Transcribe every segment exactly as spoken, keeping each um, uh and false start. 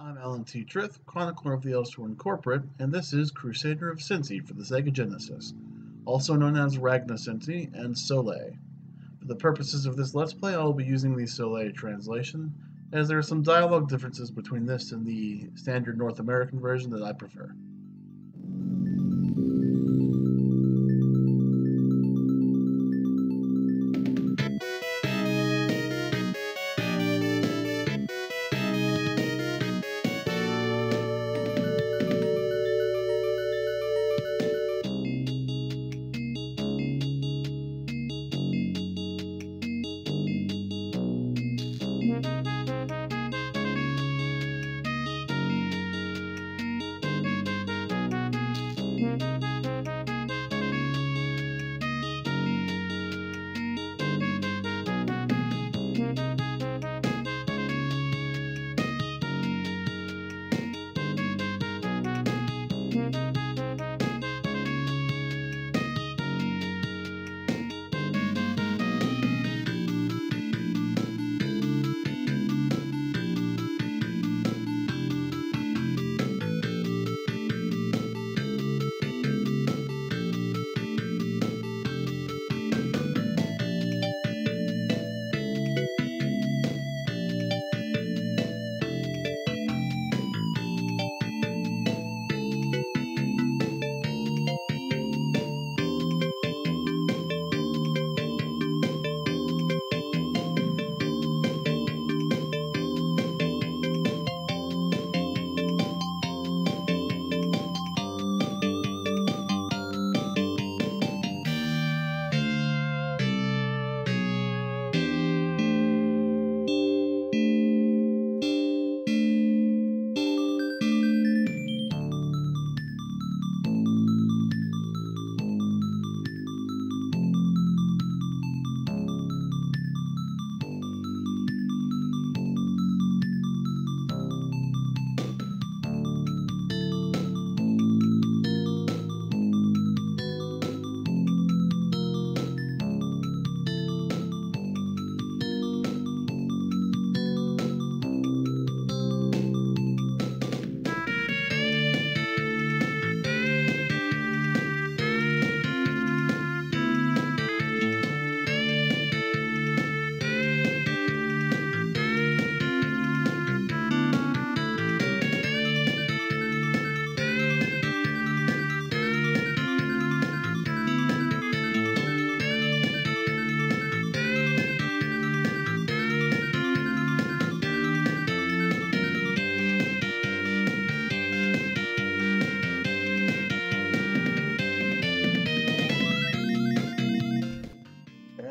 I'm Alan T. Tryth, chronicler of the Elsewhere Incorporate, and this is Crusader of Centy for the Sega Genesis, also known as Ragnacenty and Soleil. For the purposes of this Let's Play, I will be using the Soleil translation, as there are some dialogue differences between this and the standard North American version that I prefer.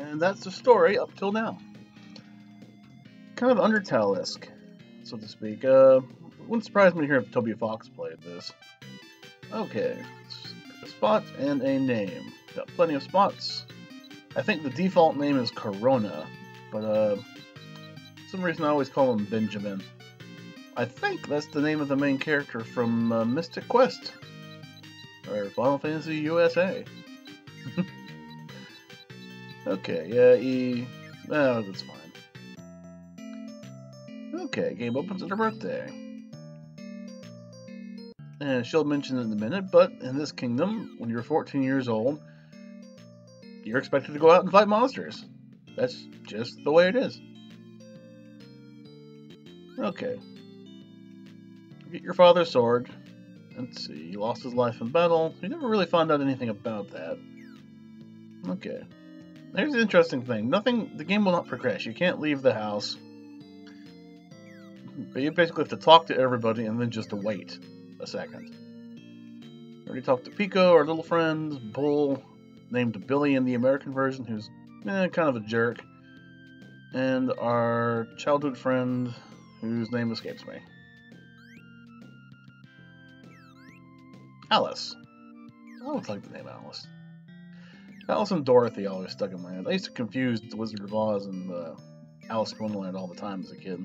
And that's the story up till now. Kind of Undertale-esque, so to speak. Uh, wouldn't surprise me to hear if Toby Fox played this. Okay, a spot and a name. Got plenty of spots. I think the default name is Corona, but uh, for some reason I always call him Benjamin. I think that's the name of the main character from uh, Mystic Quest, or Final Fantasy U S A. Okay, yeah, E... Oh, that's fine. Okay, game opens at her birthday. And she'll mention it in a minute, but in this kingdom, when you're fourteen years old, you're expected to go out and fight monsters. That's just the way it is. Okay. Get your father's sword. Let's see, he lost his life in battle. You never really found out anything about that. Okay. Here's the interesting thing. Nothing, the game will not progress. You can't leave the house. But you basically have to talk to everybody and then just wait a second. You already talked to Pico, our little friend, Bull, named Billy in the American version, who's eh, kind of a jerk, and our childhood friend, whose name escapes me. Alice. I always like the name Alice. Alice and Dorothy always stuck in my head. I used to confuse the Wizard of Oz and uh, Alice in Wonderland all the time as a kid.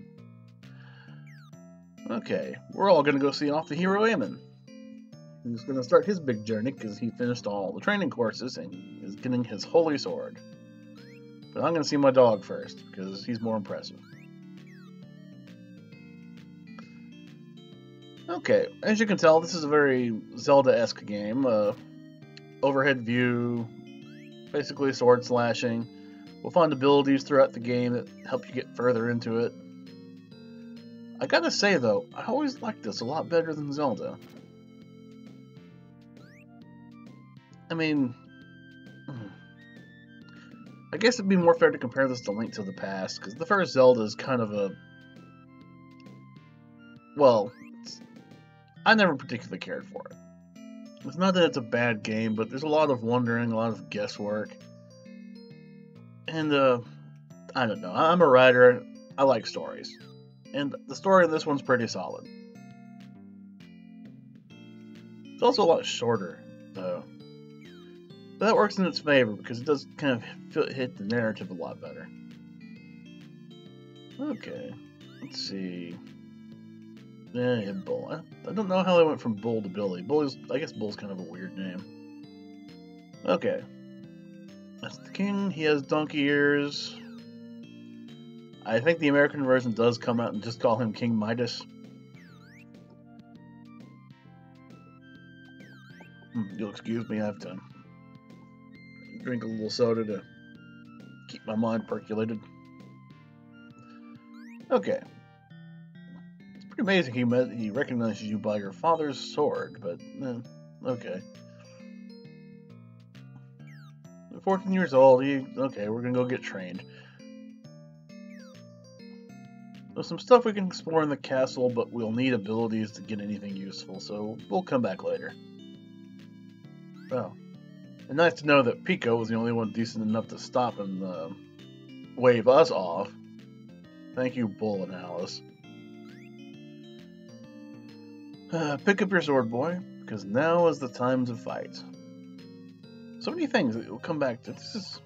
Okay, we're all going to go see off the hero Amon. He's going to start his big journey because he finished all the training courses and is getting his holy sword. But I'm going to see my dog first because he's more impressive. Okay, as you can tell, this is a very Zelda-esque game. Uh, overhead view, basically sword slashing. We'll find abilities throughout the game that help you get further into it. I gotta say though, I always liked this a lot better than Zelda. I mean, I guess it'd be more fair to compare this to Link to the Past, because the first Zelda is kind of a... well, I never particularly cared for it. It's not that it's a bad game, but there's a lot of wondering, a lot of guesswork. And, uh, I don't know. I'm a writer. I like stories. And the story of this one's pretty solid. It's also a lot shorter, though. But that works in its favor, because it does kind of hit the narrative a lot better. Okay. Let's see. Eh, Bull. I, I don't know how they went from Bull to Billy. Bully's, I guess Bull's kind of a weird name. Okay. That's the king. He has donkey ears. I think the American version does come out and just call him King Midas. Hmm, you'll excuse me, I have to drink a little soda to keep my mind percolated. Okay. Pretty amazing he, met, he recognizes you by your father's sword, but, eh, okay. At fourteen years old, he, okay, we're gonna go get trained. There's some stuff we can explore in the castle, but we'll need abilities to get anything useful, so we'll come back later. Oh. And nice to know that Pico was the only one decent enough to stop and uh, wave us off. Thank you, Bull and Alice. Uh, pick up your sword, boy, because now is the time to fight. So many things that we'll come back to. This is...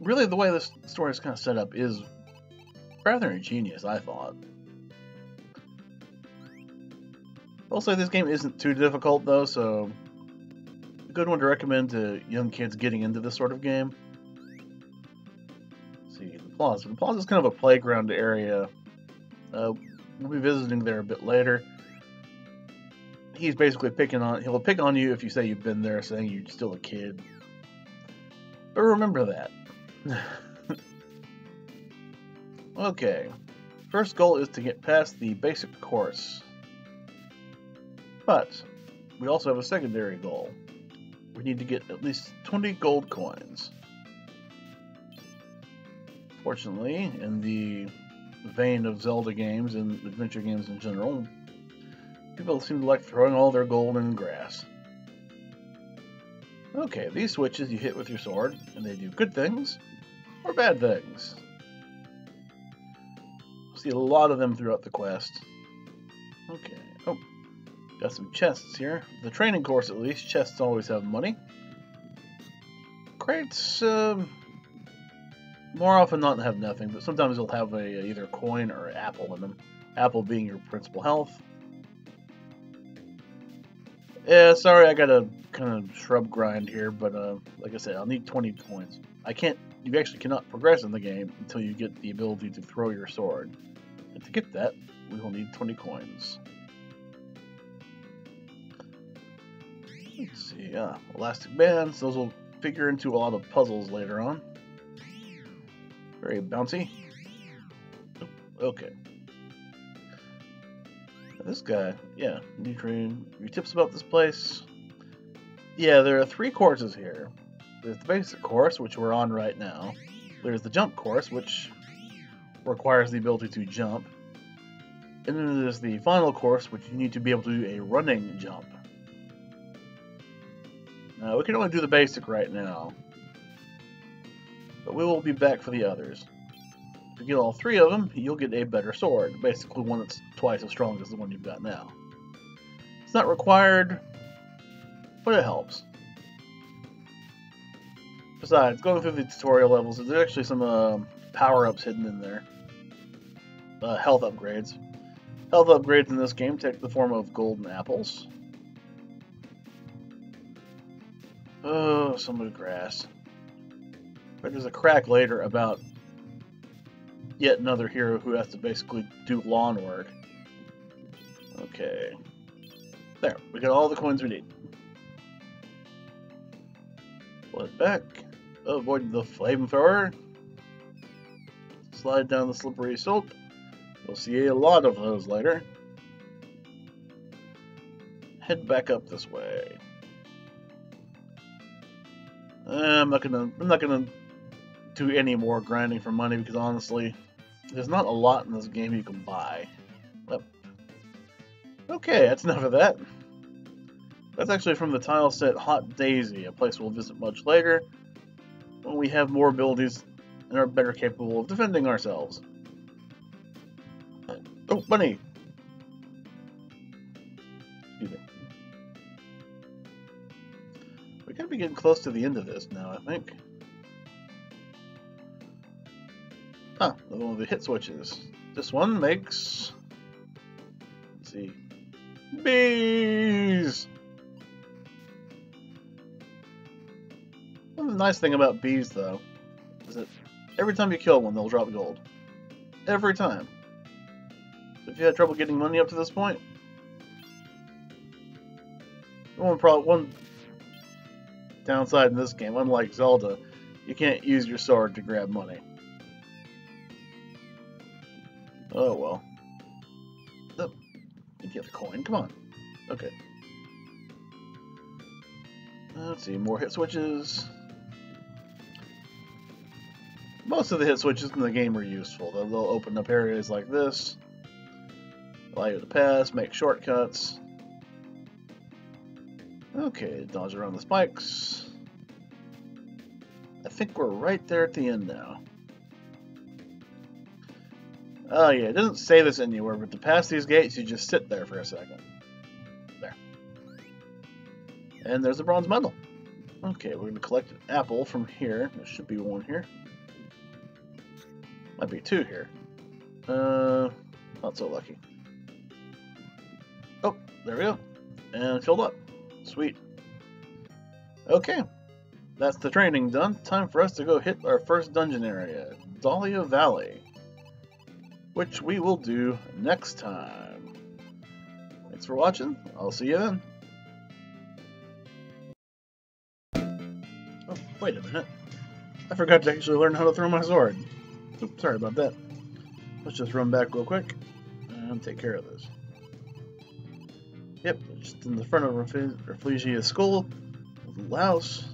really, the way this story is kind of set up is rather ingenious, I thought. Also, this game isn't too difficult, though, so... a good one to recommend to young kids getting into this sort of game. Let's see, the plaza. The plaza is kind of a playground area. Uh... We'll be visiting there a bit later. He's basically picking on... he'll pick on you if you say you've been there, saying you're still a kid. But remember that. Okay. First goal is to get past the basic course. But we also have a secondary goal. We need to get at least twenty gold coins. Fortunately, in the vein of Zelda games and adventure games in general, people seem to like throwing all their gold in grass. Okay, these switches you hit with your sword, and they do good things or bad things. We'll see a lot of them throughout the quest. Okay, oh, got some chests here. The training course, at least, chests always have money. Crates, um... more often not have nothing, but sometimes they'll have a either coin or apple in them. Apple being your principal health. Yeah, sorry, I got a kind of shrub grind here, but uh, like I said, I'll need twenty coins. I can't. You actually cannot progress in the game until you get the ability to throw your sword. And to get that, we will need twenty coins. Let's see. Uh, elastic bands. Those will figure into a lot of puzzles later on. Very bouncy. Okay. This guy, yeah, Nutrene. Your tips about this place? Yeah, there are three courses here. There's the basic course, which we're on right now. There's the jump course, which requires the ability to jump. And then there's the final course, which you need to be able to do a running jump. Now, we can only do the basic right now, but we will be back for the others. If you get all three of them, you'll get a better sword. Basically one that's twice as strong as the one you've got now. It's not required, but it helps. Besides, going through the tutorial levels, there's actually some uh, power-ups hidden in there. Uh, health upgrades. Health upgrades in this game take the form of golden apples. Oh, some of the grass. But there's a crack later about yet another hero who has to basically do lawn work. Okay. There, we got all the coins we need. Pull it back. Avoid the flamethrower. Slide down the slippery slope. You'll see a lot of those later. Head back up this way. Uh, I'm not gonna. I'm not gonna do any more grinding for money because honestly, there's not a lot in this game you can buy. Yep. Okay, that's enough of that. That's actually from the tile set Hot Daisy, a place we'll visit much later when we have more abilities and are better capable of defending ourselves. Oh, bunny! Excuse me. We're gonna be getting close to the end of this now, I think. Huh, another one of the hit switches. This one makes... let's see... bees! One nice thing about bees, though, is that every time you kill one, they'll drop gold. Every time. So if you had trouble getting money up to this point, one, pro one downside in this game, unlike Zelda, you can't use your sword to grab money. Oh well. Oh, you get the coin. Come on. Okay. Let's see. More hit switches. Most of the hit switches in the game are useful. They'll, they'll open up areas like this, allow you to pass, make shortcuts. Okay, dodge around the spikes. I think we're right there at the end now. Oh yeah, it doesn't say this anywhere, but to pass these gates, you just sit there for a second. There. And there's a bronze medal. Okay, we're going to collect an apple from here. There should be one here. Might be two here. Uh, not so lucky. Oh, there we go. And filled up. Sweet. Okay. That's the training done. Time for us to go hit our first dungeon area, Dahlia Valley, which we will do next time. Thanks for watching. I'll see you then. Oh, wait a minute. I forgot to actually learn how to throw my sword. Oops, sorry about that. Let's just run back real quick and take care of this. Yep, just in the front of Reflegia's School. A little house.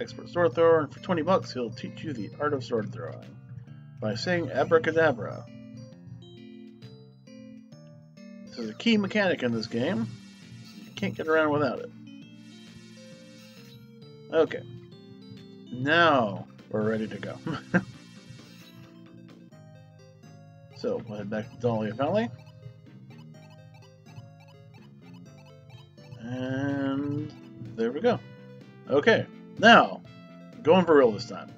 Expert sword thrower, and for twenty bucks he'll teach you the art of sword throwing by saying abracadabra. This is a key mechanic in this game, so you can't get around without it. Okay, now we're ready to go. So we'll head back to Dahlia Valley and there we go. Okay. Now, going for real this time.